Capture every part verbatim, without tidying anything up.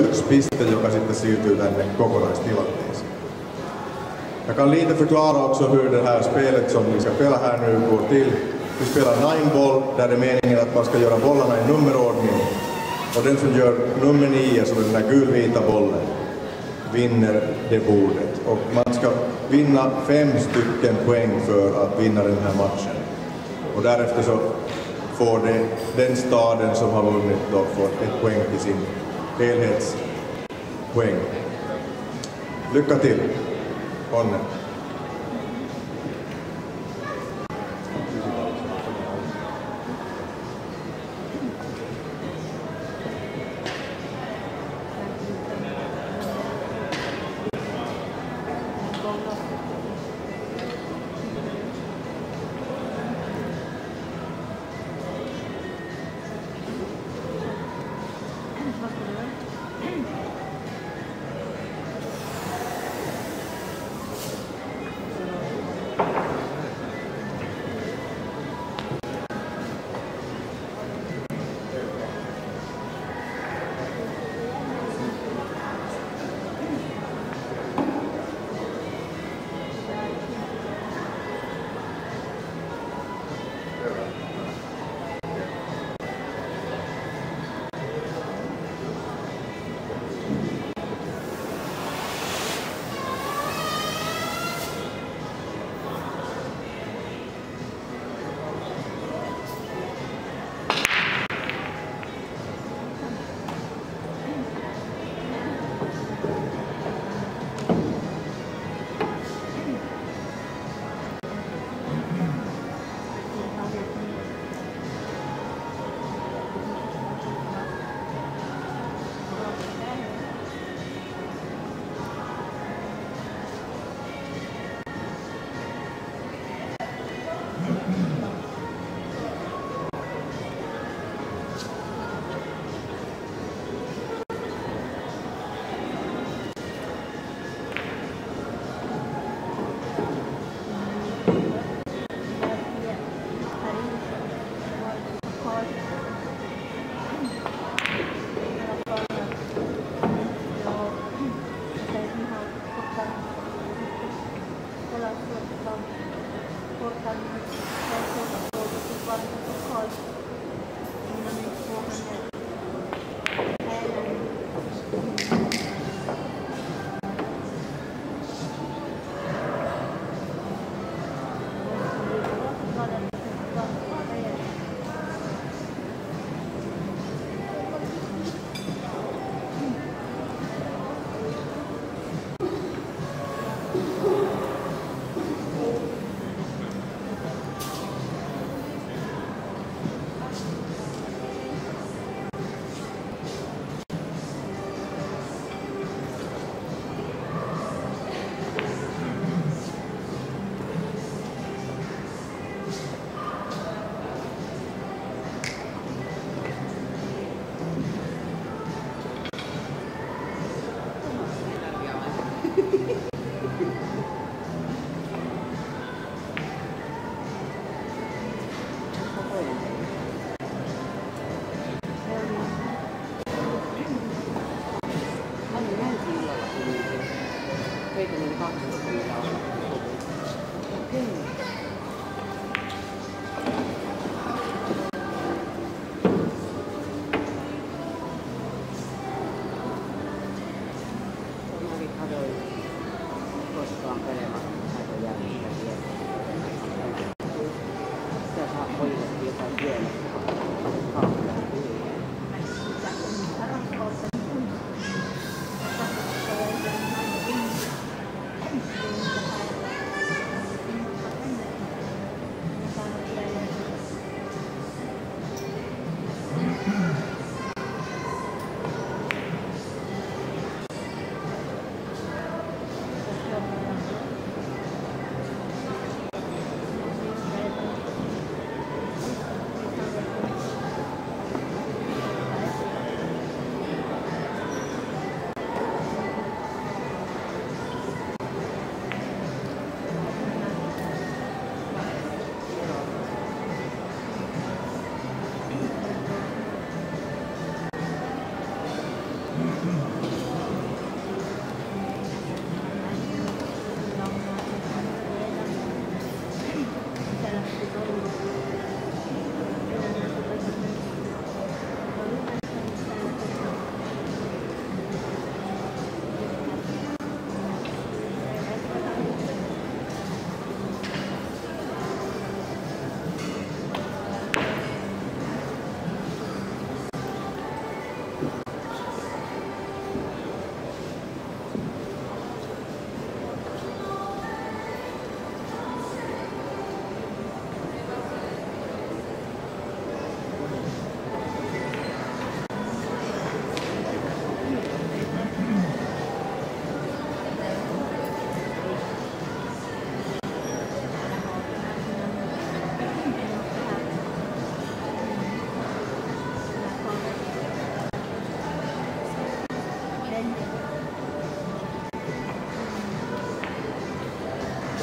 yksi piste, joka sitten siirtyy tänne kokonaistilanteeseen. Jag kan lite förklara också hur det här spelet som vi ska spela här nu går till. Vi spelar nine boll där det är meningen att man ska göra bollarna i nummerordning. Och den som gör nummer nio, som är den där gulvita bollen, vinner det bordet. Och man ska vinna fem stycken poäng för att vinna den här matchen. Och därefter så får det, den staden som har vunnit då får ett poäng till sin helhetspoäng. Lycka till! Onne.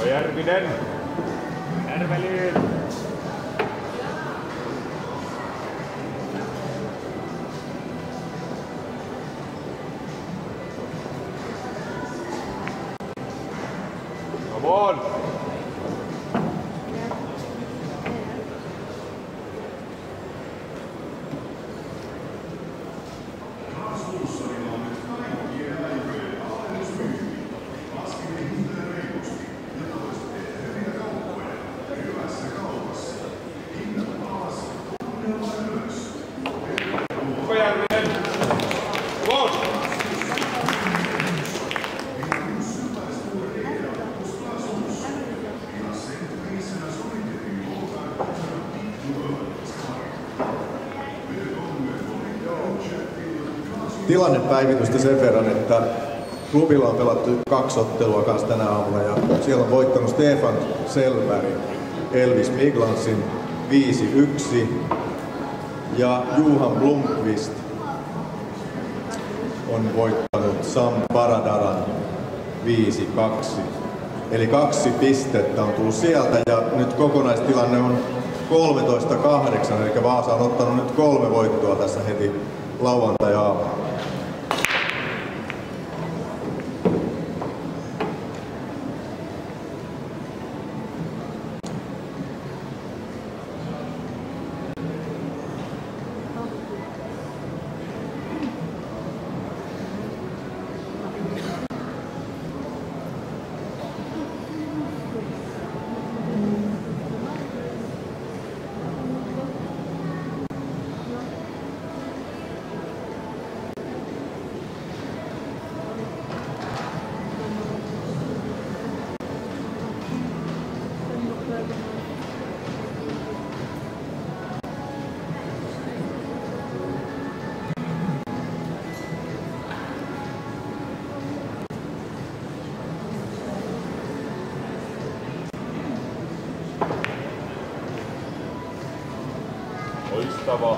Järvinen. Järveliin. Come on. Tilannepäivitystä sen verran, että klubilla on pelattu kaksi ottelua kanssa tänä aamuna ja siellä on voittanut Stefan Selväri Elvis Miglansin viisi yksi ja Juhan Blomqvist on voittanut Sam Baradaran viisi kaksi. Eli kaksi pistettä on tullut sieltä ja nyt kokonaistilanne on kolmetoista kahdeksan, eli Vaasa on ottanut nyt kolme voittoa tässä heti lauantai-aamuna. Loistavaa.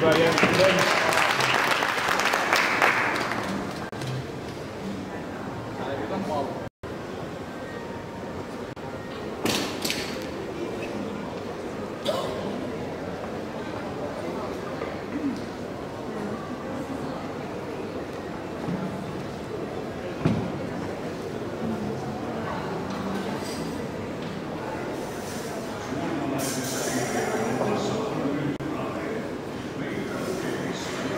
Hyvä Jenttinen. Thank you.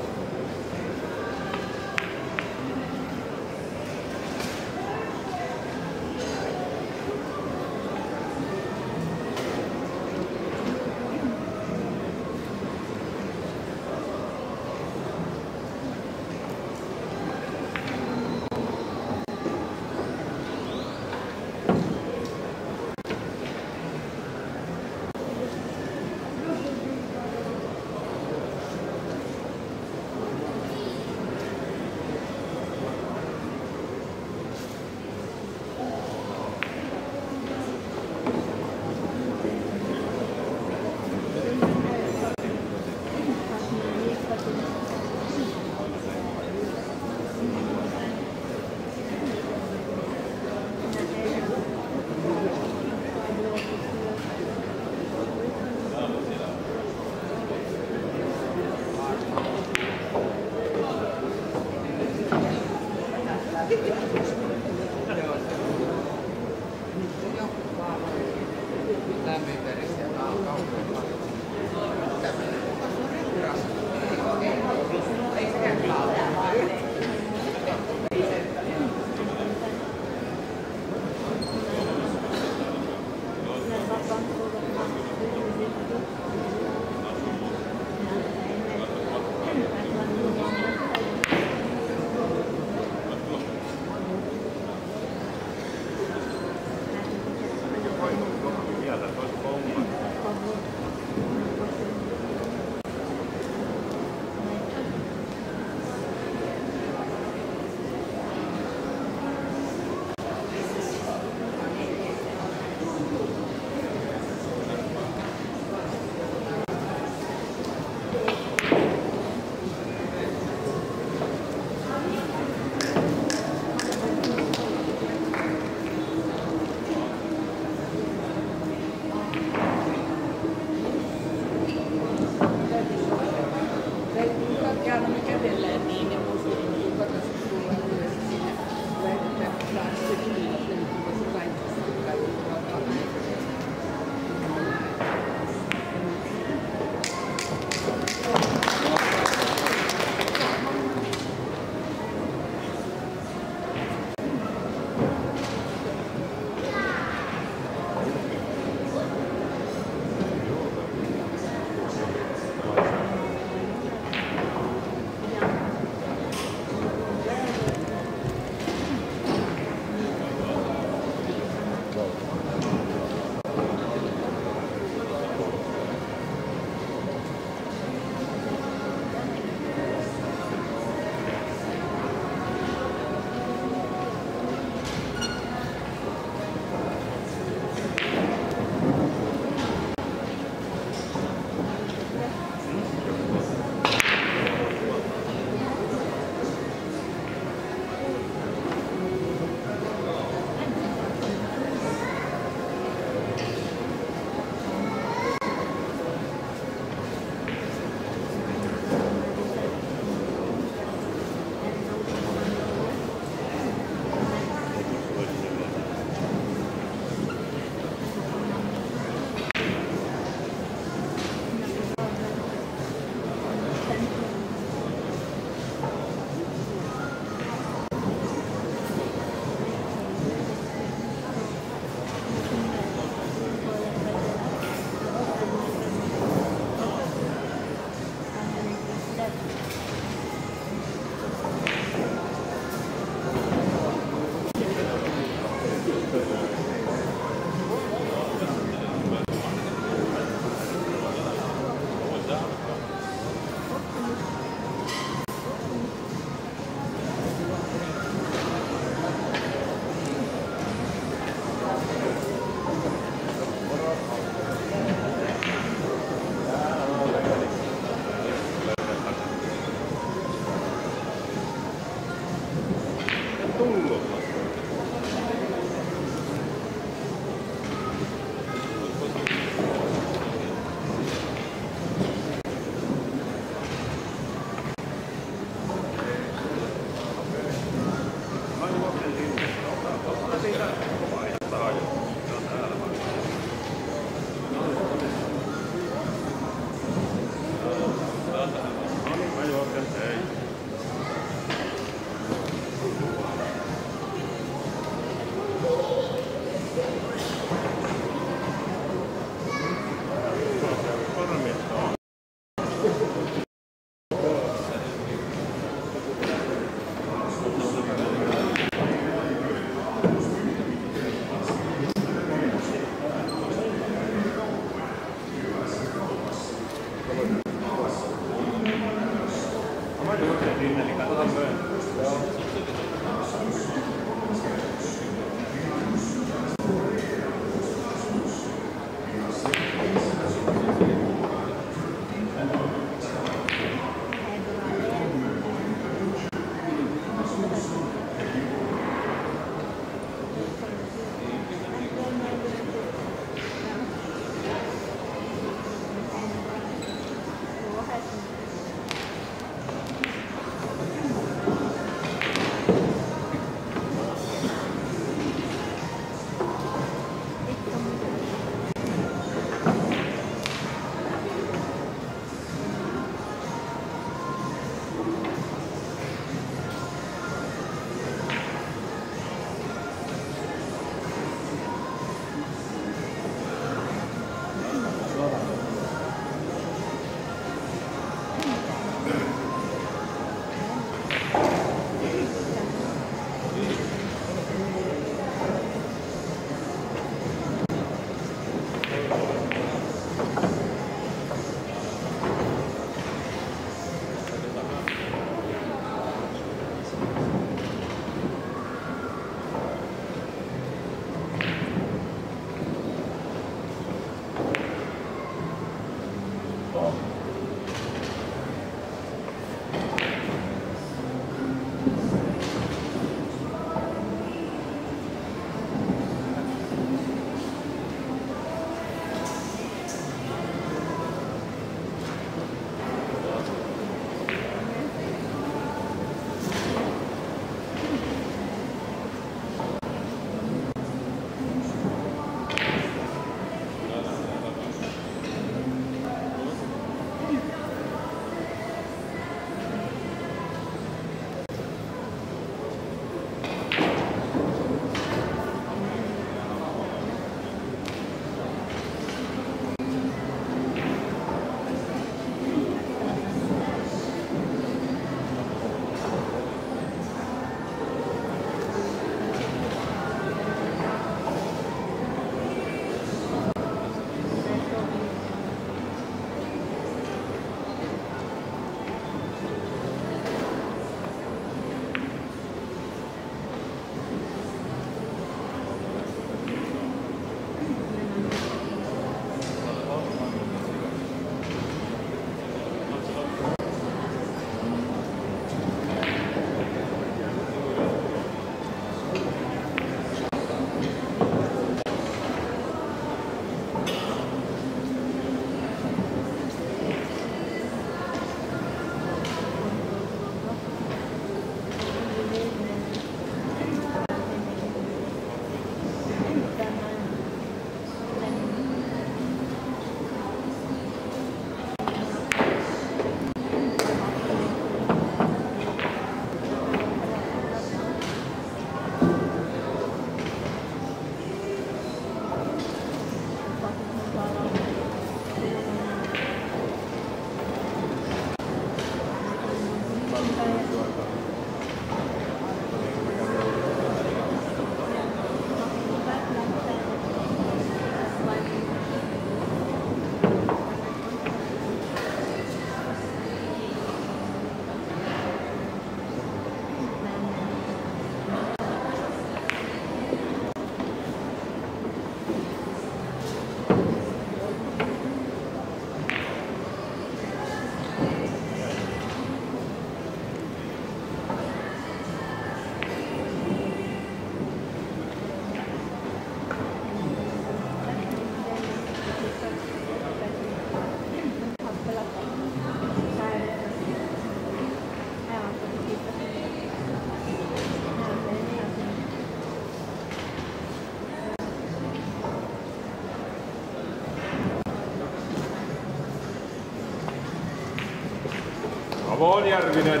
Avon Järvinen.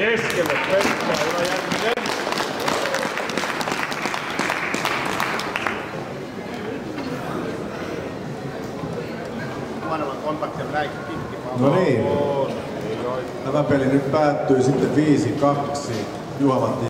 Keskelle Pekka, hyvä Järvinen. Huonomman kontaktin näin pitkin. No niin. Tämä peli nyt päättyy sitten viisi kaksi Juhan